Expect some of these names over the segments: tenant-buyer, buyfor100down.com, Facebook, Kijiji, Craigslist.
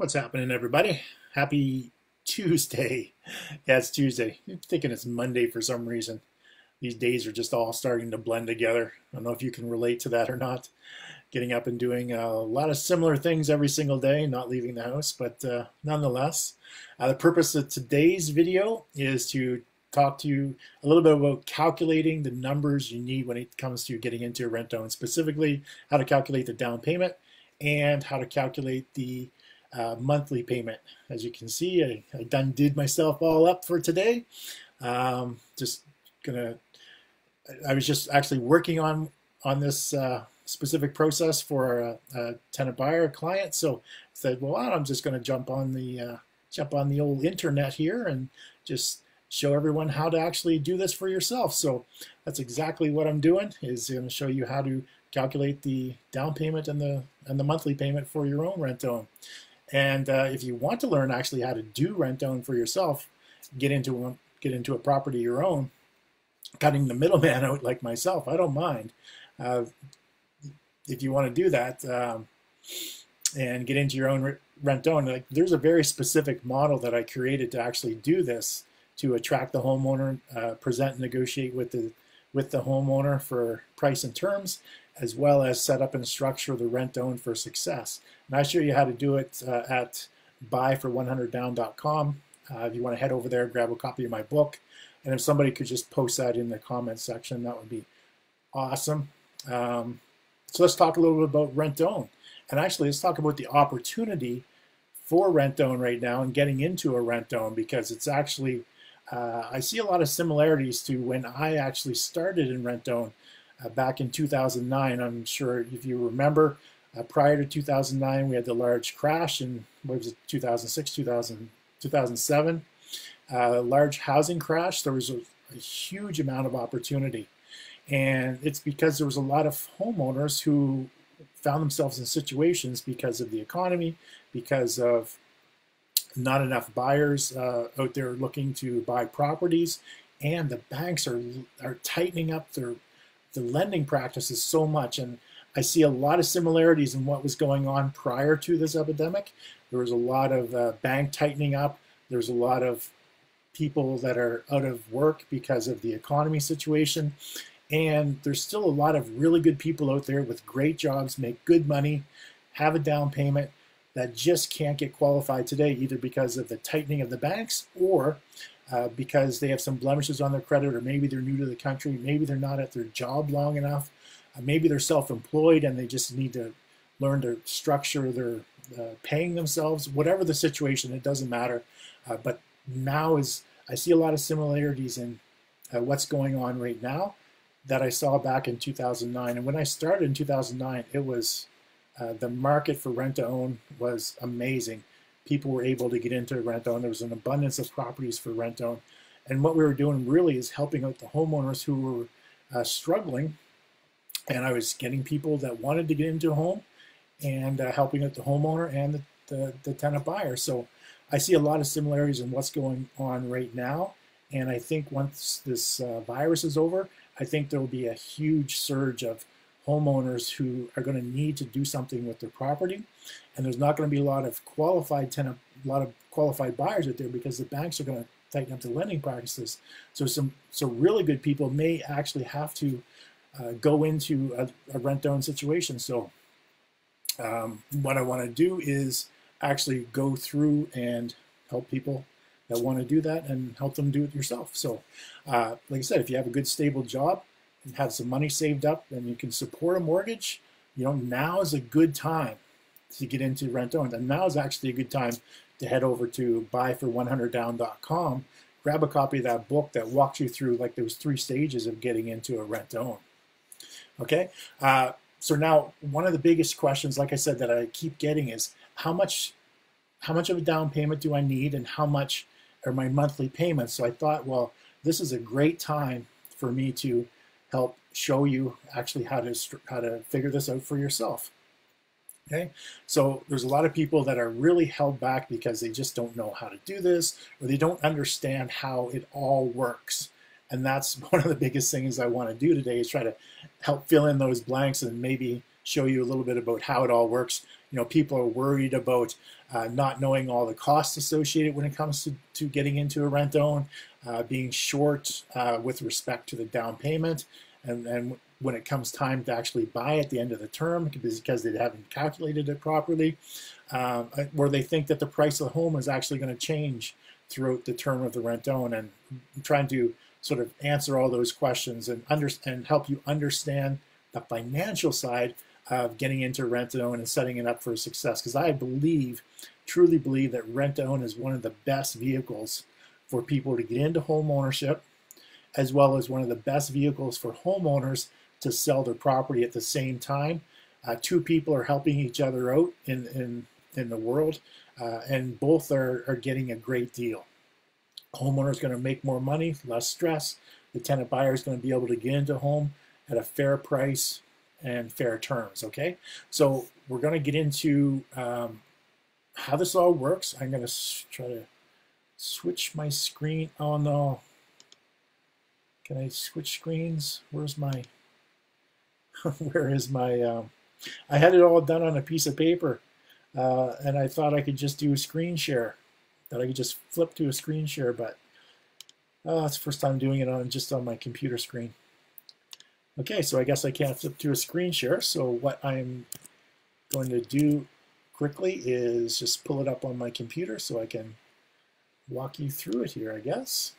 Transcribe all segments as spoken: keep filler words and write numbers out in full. What's happening, everybody? Happy Tuesday. Yeah, it's Tuesday. I'm thinking it's Monday for some reason. These days are just all starting to blend together. I don't know if you can relate to that or not. Getting up and doing a lot of similar things every single day, not leaving the house, but uh, nonetheless. Uh, the purpose of today's video is to talk to you a little bit about calculating the numbers you need when it comes to getting into a rent-own, specifically how to calculate the down payment and how to calculate the Uh, monthly payment. As you can see, I, I done did myself all up for today. Um, just gonna, I was just actually working on on this uh, specific process for a, a tenant buyer client. So I said, well, I'm just gonna jump on the uh, jump on the old internet here and just show everyone how to actually do this for yourself. So that's exactly what I'm doing. Is gonna show you how to calculate the down payment and the and the monthly payment for your own rent own. And uh, if you want to learn actually how to do rent-own for yourself, get into a, get into a property of your own, cutting the middleman out like myself, I don't mind. Uh, if you want to do that um, and get into your own rent-own, like, there's a very specific model that I created to actually do this, to attract the homeowner, uh, present and negotiate with the with the homeowner for price and terms, as well as set up and structure the rent-own for success. And I show you how to do it uh, at buy for one hundred down dot com. Uh, if you want to head over there, grab a copy of my book. And if somebody could just post that in the comments section, that would be awesome. Um, so let's talk a little bit about rent-own. And actually, let's talk about the opportunity for rent-own right now and getting into a rent-own, because it's actually, uh, I see a lot of similarities to when I actually started in rent-own. Uh, back in two thousand nine, I'm sure if you remember, uh, prior to two thousand nine, we had the large crash in, what was it, two thousand six, two thousand, two thousand seven, uh, large housing crash. There was a, a huge amount of opportunity. And it's because there was a lot of homeowners who found themselves in situations because of the economy, because of not enough buyers uh, out there looking to buy properties, and the banks are, are tightening up their the lending practices so much. And I see a lot of similarities in what was going on prior to this epidemic. There was a lot of uh, bank tightening up. There's a lot of people that are out of work because of the economy situation. And there's still a lot of really good people out there with great jobs, make good money, have a down payment, that just can't get qualified today, either because of the tightening of the banks or Uh, because they have some blemishes on their credit, or maybe they're new to the country, maybe they're not at their job long enough, uh, maybe they're self-employed and they just need to learn to structure their uh, paying themselves. Whatever the situation, it doesn't matter. Uh, but now is I see a lot of similarities in uh, what's going on right now that I saw back in two thousand nine. And when I started in two thousand nine, it was uh, the market for rent-to-own was amazing. People were able to get into rent-own. There was an abundance of properties for rent-own. And what we were doing really is helping out the homeowners who were uh, struggling. And I was getting people that wanted to get into a home and uh, helping out the homeowner and the, the, the tenant buyer. So I see a lot of similarities in what's going on right now. And I think once this uh, virus is over, I think there will be a huge surge of homeowners who are going to need to do something with their property, and there's not going to be a lot of qualified tenant, a lot of qualified buyers out there because the banks are going to tighten up the lending practices. So some so really good people may actually have to uh, go into a, a rent-own situation. So um, what I want to do is actually go through and help people that want to do that and help them do it yourself. So uh, like I said, if you have a good stable job and have some money saved up, and you can support a mortgage, you know, now is a good time to get into rent-own. And now is actually a good time to head over to buy for one hundred down dot com, grab a copy of that book that walks you through like those three stages of getting into a rent-own. Okay, uh, so now one of the biggest questions, like I said, that I keep getting is how much, how much of a down payment do I need, and how much are my monthly payments? So I thought, well, this is a great time for me to help show you actually how to how to figure this out for yourself. Okay, so there's a lot of people that are really held back because they just don't know how to do this, or they don't understand how it all works. And that's one of the biggest things I want to do today, is try to help fill in those blanks and maybe show you a little bit about how it all works. You know, people are worried about uh, not knowing all the costs associated when it comes to, to getting into a rent-own, uh, being short uh, with respect to the down payment, and then when it comes time to actually buy at the end of the term because they haven't calculated it properly, um, or they think that the price of the home is actually going to change throughout the term of the rent-own, and trying to sort of answer all those questions and, under, and help you understand the financial side of getting into rent-to-own and setting it up for success. Because I believe, truly believe, that rent-to-own is one of the best vehicles for people to get into home ownership, as well as one of the best vehicles for homeowners to sell their property at the same time. Uh, two people are helping each other out in, in, in the world, uh, and both are, are getting a great deal. Homeowner is going to make more money, less stress. The tenant buyer is going to be able to get into home at a fair price and fair terms, okay? So we're going to get into um, how this all works. I'm going to try to switch my screen. Oh, no. Can I switch screens? Where's my... Where is my... Um, I had it all done on a piece of paper, uh, and I thought I could just do a screen share, that I could just flip to a screen share, but oh, it's the first time doing it on just on my computer screen. Okay, so I guess I can't flip to a screen share, so what I'm going to do quickly is just pull it up on my computer so I can walk you through it here, I guess.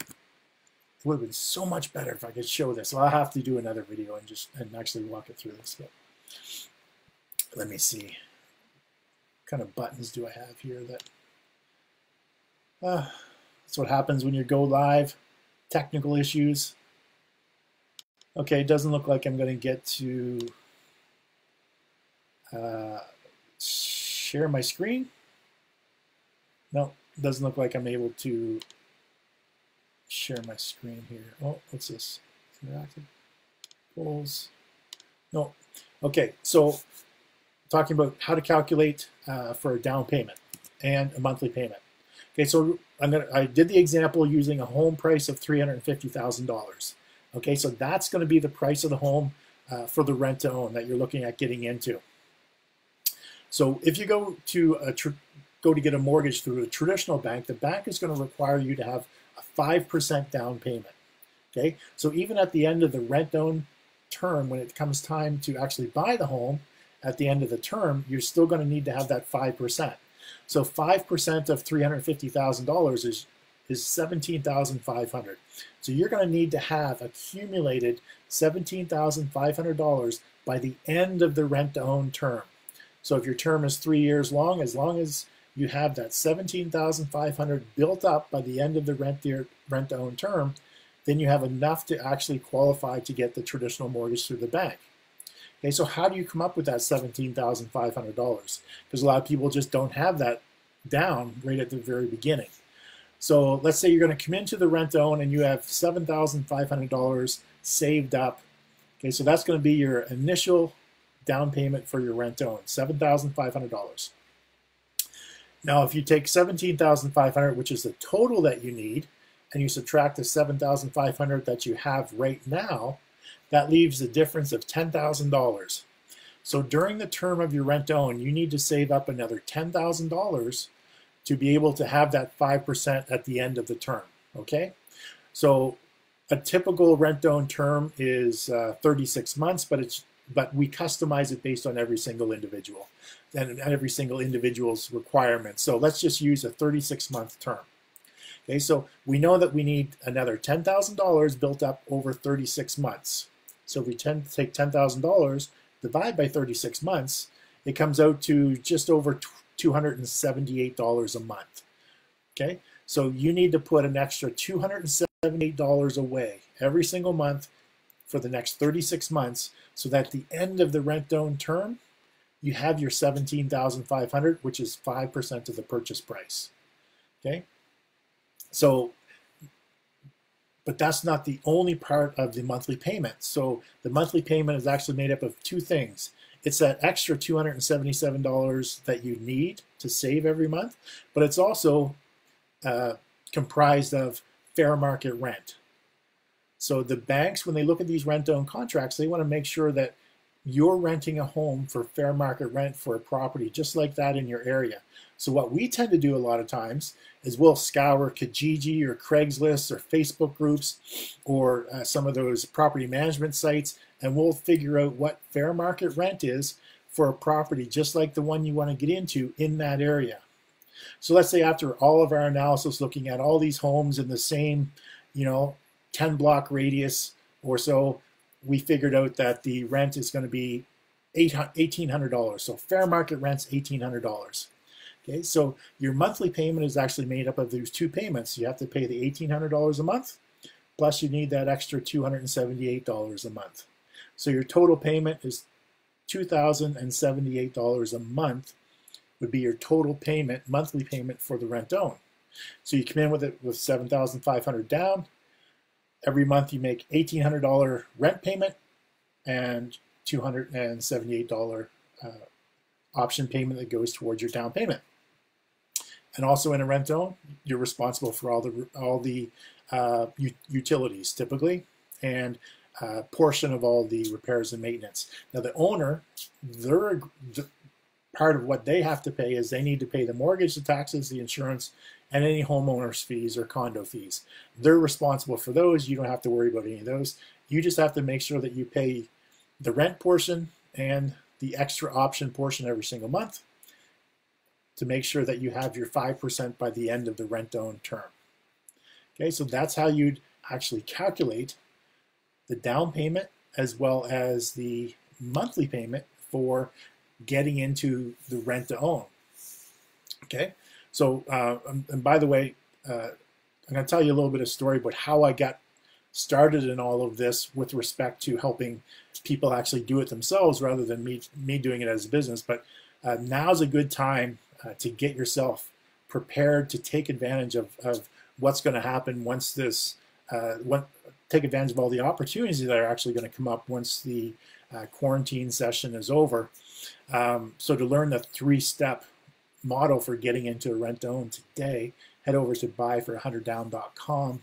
It would have been so much better if I could show this. Well, I'll have to do another video and just and actually walk it through this. But let me see. What kind of buttons do I have here? That uh, that's what happens when you go live. Technical issues. Okay, it doesn't look like I'm going to get to uh, share my screen. No, it doesn't look like I'm able to share my screen here. Oh, what's this? Interactive polls. No. Okay, so talking about how to calculate uh, for a down payment and a monthly payment. Okay, so I'm gonna, I did the example using a home price of three hundred fifty thousand dollars. Okay, so that's going to be the price of the home uh, for the rent-to-own that you're looking at getting into. So if you go to a tr go to get a mortgage through a traditional bank, the bank is going to require you to have a five percent down payment. Okay, so even at the end of the rent-to-own term, when it comes time to actually buy the home, at the end of the term, you're still going to need to have that five percent. So five percent of three hundred fifty thousand dollars is is seventeen thousand five hundred dollars. So you're going to need to have accumulated seventeen thousand five hundred dollars by the end of the rent-to-own term. So if your term is three years long, as long as you have that seventeen thousand five hundred dollars built up by the end of the rent-to-own term, then you have enough to actually qualify to get the traditional mortgage through the bank. Okay, so how do you come up with that seventeen thousand five hundred dollars? Because a lot of people just don't have that down right at the very beginning. So let's say you're going to come into the rent-to-own and you have seven thousand five hundred dollars saved up. Okay, so that's going to be your initial down payment for your rent-to-own, seven thousand five hundred dollars. Now, if you take seventeen thousand five hundred dollars, which is the total that you need, and you subtract the seven thousand five hundred dollars that you have right now, that leaves a difference of ten thousand dollars. So during the term of your rent-to-own, you need to save up another ten thousand dollars to be able to have that five percent at the end of the term, okay? So a typical rent-to-own term is uh, thirty-six months, but it's but we customize it based on every single individual and every single individual's requirements. So let's just use a thirty-six month term. Okay, so we know that we need another ten thousand dollars built up over thirty-six months. So if we tend to take ten thousand dollars, divide by thirty-six months, it comes out to just over two hundred seventy-eight dollars a month. Okay, so you need to put an extra two hundred seventy-eight dollars away every single month for the next thirty-six months, so that at the end of the rent-to-own term, you have your seventeen thousand five hundred dollars, which is five percent of the purchase price. Okay, so but that's not the only part of the monthly payment. So the monthly payment is actually made up of two things. It's that extra two hundred seventy-seven dollars that you need to save every month, but it's also uh, comprised of fair market rent. So the banks, when they look at these rent-to-own contracts, they want to make sure that you're renting a home for fair market rent for a property just like that in your area. So what we tend to do a lot of times is we'll scour Kijiji or Craigslist or Facebook groups or uh, some of those property management sites, and we'll figure out what fair market rent is for a property just like the one you want to get into in that area. So let's say after all of our analysis, looking at all these homes in the same, you know, ten block radius or so, we figured out that the rent is going to be eighteen hundred dollars. So fair market rent's eighteen hundred dollars. Okay, so your monthly payment is actually made up of those two payments. You have to pay the eighteen hundred dollars a month, plus you need that extra two hundred seventy-eight dollars a month. So your total payment is two thousand seventy-eight dollars a month would be your total payment, monthly payment for the rent own. So you come in with it with seven thousand five hundred dollars down. Every month you make eighteen hundred dollar rent payment and two hundred seventy-eight dollar uh, option payment that goes towards your down payment. And also in a rent own, you're responsible for all the all the uh, utilities typically, and a portion of all the repairs and maintenance. Now the owner, their the, part of what they have to pay is they need to pay the mortgage, the taxes, the insurance, and any homeowner's fees or condo fees. They're responsible for those. You don't have to worry about any of those. You just have to make sure that you pay the rent portion and the extra option portion every single month to make sure that you have your five percent by the end of the rent own term. Okay, so that's how you'd actually calculate the down payment as well as the monthly payment for getting into the rent to own. Okay, so uh, and by the way, uh, I'm going to tell you a little bit of story about how I got started in all of this with respect to helping people actually do it themselves rather than me me doing it as a business. But uh, now's a good time uh, to get yourself prepared to take advantage of, of what's going to happen once this uh, when, take advantage of all the opportunities that are actually going to come up once the uh, quarantine session is over. Um, so to learn the three-step model for getting into a rent-to-own today, head over to buy for one hundred down dot com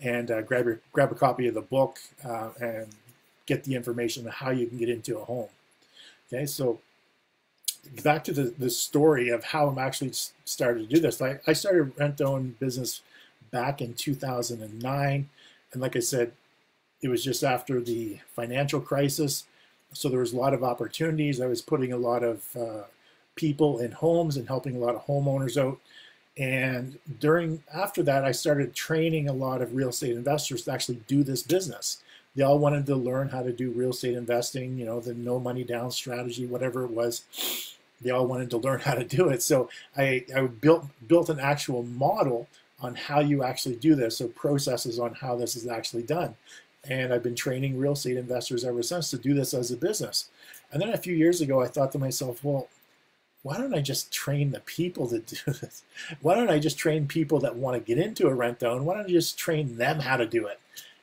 and uh, grab, your, grab a copy of the book uh, and get the information on how you can get into a home. Okay, so back to the, the story of how I'm actually started to do this. I, I started a rent-to-own business back in two thousand nine, and like I said, it was just after the financial crisis. So there was a lot of opportunities. I was putting a lot of uh, people in homes and helping a lot of homeowners out. And during after that, I started training a lot of real estate investors to actually do this business. They all wanted to learn how to do real estate investing, you know, the no money down strategy, whatever it was. They all wanted to learn how to do it. So I, I built, built an actual model on how you actually do this, so processes on how this is actually done. And I've been training real estate investors ever since to do this as a business. And then a few years ago, I thought to myself, well, why don't I just train the people to do this? Why don't I just train people that want to get into a rent-to-own? Why don't I just train them how to do it?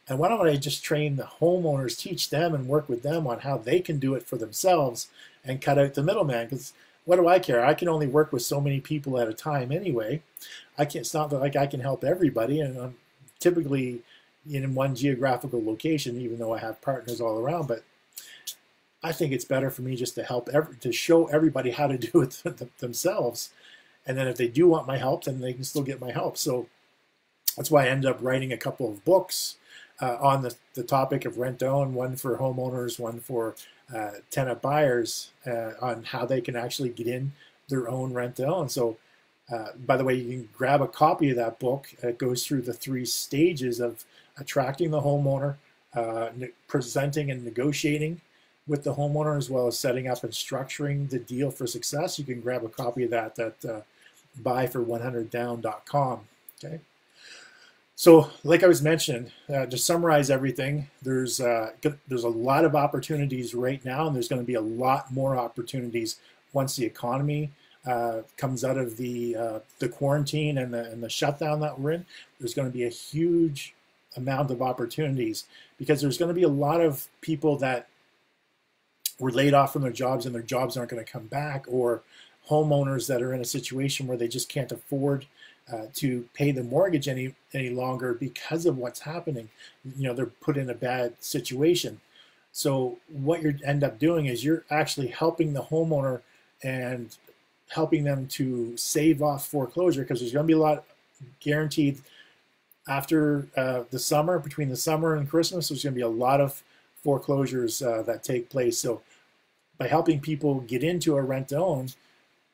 And why don't I just train the homeowners, teach them and work with them on how they can do it for themselves and cut out the middleman? Because what do I care? I can only work with so many people at a time anyway. I can't, it's not like I can help everybody, and I'm typically in one geographical location, even though I have partners all around. But I think it's better for me just to help every, to show everybody how to do it th themselves. And then if they do want my help, then they can still get my help. So that's why I ended up writing a couple of books uh, on the, the topic of rent-to-own, one for homeowners, one for uh, tenant buyers, uh, on how they can actually get in their own rent-to-own. So uh, by the way, you can grab a copy of that book. It goes through the three stages of attracting the homeowner, uh, presenting and negotiating with the homeowner, as well as setting up and structuring the deal for success. You can grab a copy of that at uh, buy for one hundred down dot com. Okay. So, like I was mentioning, uh, to summarize everything, there's uh, there's a lot of opportunities right now, and there's going to be a lot more opportunities once the economy Uh, comes out of the uh, the quarantine and the and the shutdown that we're in. There's going to be a huge amount of opportunities, because there's going to be a lot of people that were laid off from their jobs and their jobs aren't going to come back, or homeowners that are in a situation where they just can't afford uh, to pay the mortgage any any longer because of what's happening. You know, they're put in a bad situation. So what you end up doing is you're actually helping the homeowner and helping them to save off foreclosure, because there's going to be a lot guaranteed after uh, the summer, between the summer and Christmas, there's going to be a lot of foreclosures uh, that take place. So by helping people get into a rent-to-own,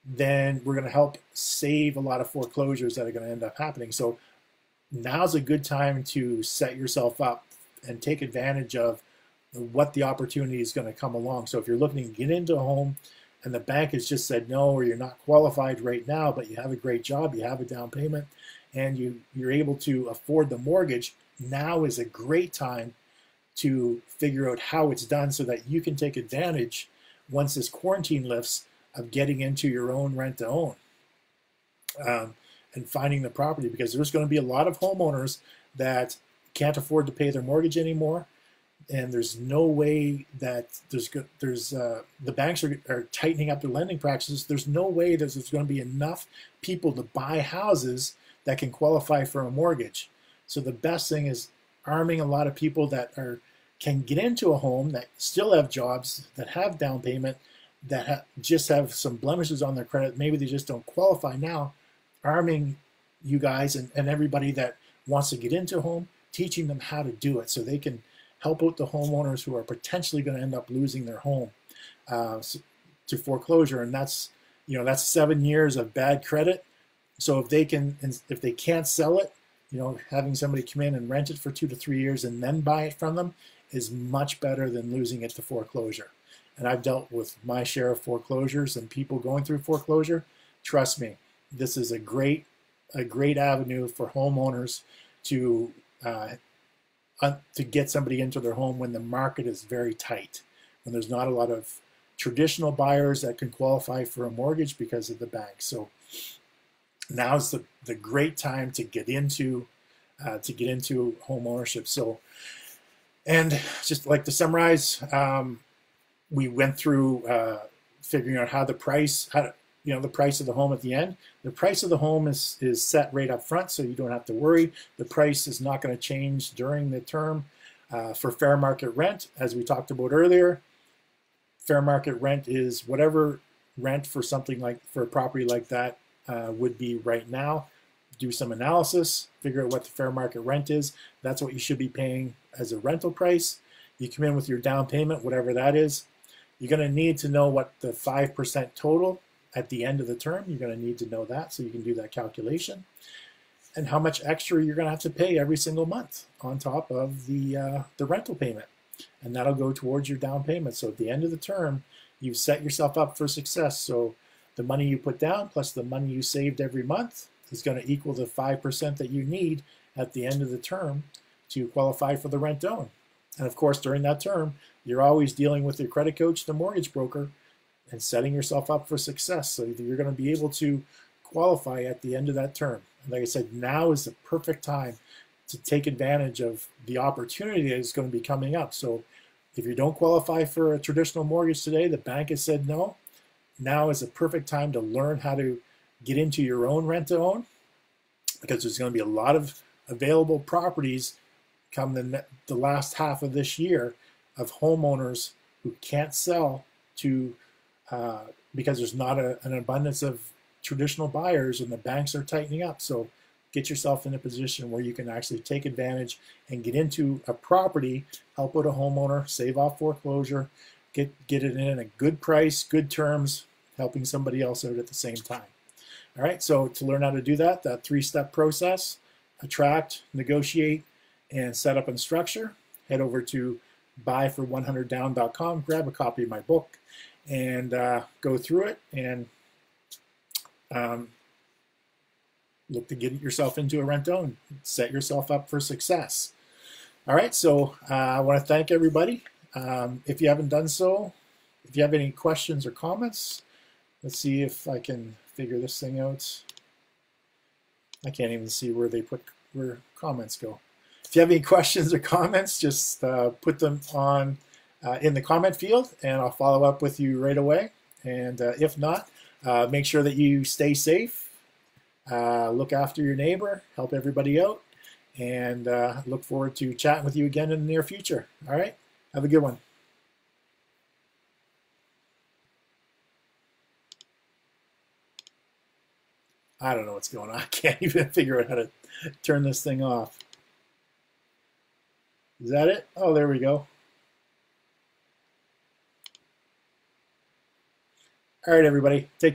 then we're going to help save a lot of foreclosures that are going to end up happening. So now's a good time to set yourself up and take advantage of what the opportunity is going to come along. So if you're looking to get into a home and the bank has just said no, or you're not qualified right now, but you have a great job, you have a down payment, and you, you're able to afford the mortgage, now is a great time to figure out how it's done so that you can take advantage, once this quarantine lifts, of getting into your own rent-to-own um, and finding the property, because there's going to be a lot of homeowners that can't afford to pay their mortgage anymore, and there's no way that there's there's uh, the banks are, are tightening up their lending practices. There's no way that there's going to be enough people to buy houses that can qualify for a mortgage. So the best thing is arming a lot of people that are can get into a home, that still have jobs, that have down payment, that ha just have some blemishes on their credit. Maybe they just don't qualify now. Arming you guys and, and everybody that wants to get into a home, teaching them how to do it so they can help out the homeowners who are potentially going to end up losing their home uh, to foreclosure. And that's, you know, that's seven years of bad credit. So if they can, if they can't sell it, you know, having somebody come in and rent it for two to three years and then buy it from them is much better than losing it to foreclosure. And I've dealt with my share of foreclosures and people going through foreclosure. Trust me, this is a great, a great avenue for homeowners to uh, uh, to get somebody into their home when the market is very tight, when there's not a lot of traditional buyers that can qualify for a mortgage because of the bank. So now's the the great time to get into uh, to get into home ownership. So. And just like to summarize, um, we went through uh, figuring out how the price, how to, you know, the price of the home at the end. The price of the home is, is set right up front, so you don't have to worry. The price is not going to change during the term. Uh, for fair market rent, as we talked about earlier, fair market rent is whatever rent for something like, for a property like that uh, would be right now. Do some analysis, figure out what the fair market rent is. That's what you should be paying as a rental price. You come in with your down payment, whatever that is. You're going to need to know what the five percent total at the end of the term. You're going to need to know that so you can do that calculation. And how much extra you're going to have to pay every single month on top of the, uh, the rental payment. And that'll go towards your down payment. So at the end of the term, you've set yourself up for success. So the money you put down plus the money you saved every month is going to equal the five percent that you need at the end of the term to qualify for the rent-to-own. And of course, during that term, you're always dealing with your credit coach, the mortgage broker, and setting yourself up for success. So you're going to be able to qualify at the end of that term. And like I said, now is the perfect time to take advantage of the opportunity that is going to be coming up. So if you don't qualify for a traditional mortgage today, the bank has said no, now is the perfect time to learn how to get into your own rent-to-own, because there's going to be a lot of available properties come the, the last half of this year of homeowners who can't sell to uh, because there's not a, an abundance of traditional buyers and the banks are tightening up. So get yourself in a position where you can actually take advantage and get into a property, help out a homeowner, save off foreclosure, get, get it in at a good price, good terms, helping somebody else out at the same time. All right, so to learn how to do that, that three-step process, attract, negotiate, and set up and structure, head over to buy for one hundred down dot com, grab a copy of my book, and uh, go through it, and um, look to get yourself into a rent-to-own, set yourself up for success. All right, so uh, I want to thank everybody. Um, if you haven't done so, if you have any questions or comments, let's see if I can figure this thing out. I can't even see where they put where comments go. If you have any questions or comments, just uh, put them on uh, in the comment field, and I'll follow up with you right away. And uh, if not, uh, make sure that you stay safe, uh, look after your neighbor, help everybody out, and uh, look forward to chatting with you again in the near future. All right, have a good one. I don't know what's going on. I can't even figure out how to turn this thing off. Is that it? Oh, there we go. All right, everybody. Take care.